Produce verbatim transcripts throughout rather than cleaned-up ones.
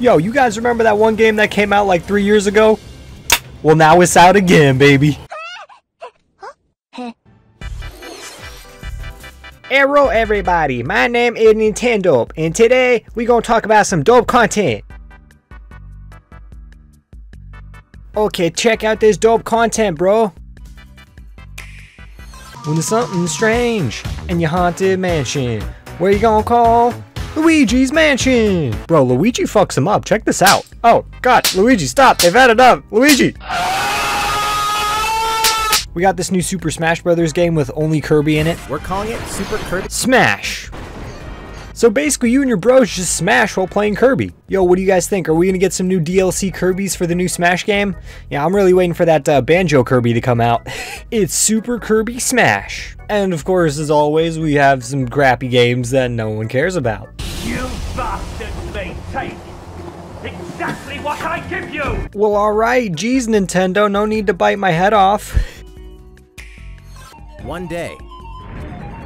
Yo, you guys remember that one game that came out like three years ago? Well, now it's out again, baby. Hello everybody, my name is Nintendo, and today we gonna talk about some dope content. Okay, check out this dope content, bro. When there's something strange in your haunted mansion, where you gonna call? Luigi's Mansion! Bro, Luigi fucks him up, check this out. Oh, God, Luigi, stop, they've had enough, Luigi! We got this new Super Smash Bros. Game with only Kirby in it. We're calling it Super Kirby Smash. So basically you and your bros just smash while playing Kirby. Yo, what do you guys think? Are we gonna get some new D L C Kirbys for the new Smash game? Yeah, I'm really waiting for that uh, Banjo Kirby to come out. It's Super Kirby Smash. And of course, as always, we have some crappy games that no one cares about. You bastards may take exactly what I give you! Well, alright, geez, Nintendo, no need to bite my head off. One day,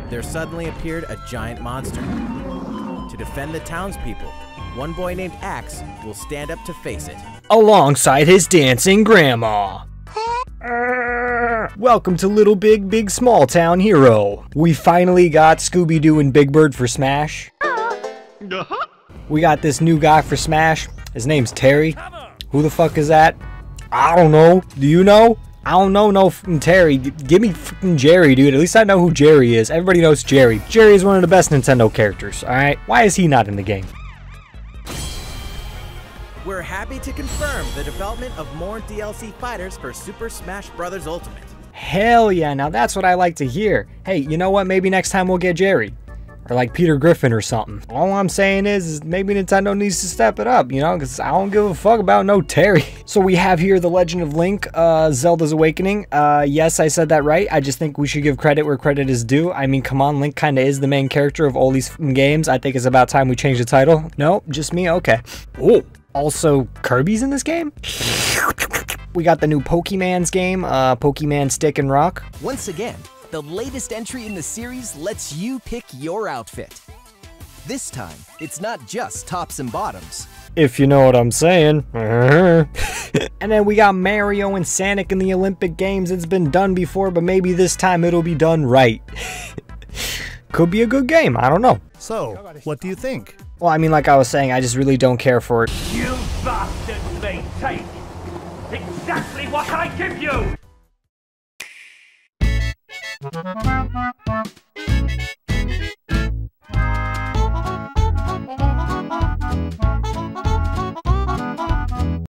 there suddenly appeared a giant monster. To defend the townspeople, one boy named Axe will stand up to face it. Alongside his dancing grandma. Welcome to Little Big Big Small Town Hero. We finally got Scooby-Doo and Big Bird for Smash. We got this new guy for Smash. His name's Terry. Who the fuck is that? I don't know. Do you know? I don't know no f***ing Terry. G give me f***ing Jerry, dude. At least I know who Jerry is. Everybody knows Jerry. Jerry is one of the best Nintendo characters, alright? Why is he not in the game? We're happy to confirm the development of more D L C fighters for Super Smash Bros. Ultimate. Hell yeah, now that's what I like to hear. Hey, you know what? Maybe next time we'll get Jerry. Or like Peter Griffin or something. All I'm saying is, is maybe Nintendo needs to step it up, you know, because I don't give a fuck about no Terry. So we have here The Legend of Link, uh, Zelda's Awakening. Uh, yes, I said that right. I just think we should give credit where credit is due. I mean, come on, Link kind of is the main character of all these f***ing games. I think it's about time we change the title. No, just me? Okay. Oh, also Kirby's in this game? We got the new Pokemon's game, uh, Pokemon Stick and Rock. Once again, the latest entry in the series lets you pick your outfit. This time, it's not just tops and bottoms. If you know what I'm saying. And then we got Mario and Sonic in the Olympic Games. It's been done before, but maybe this time it'll be done right. Could be a good game, I don't know. So, what do you think? Well, I mean, like I was saying, I just really don't care for it. You bastards may take exactly what I give you! Bop, bop, bop, bop.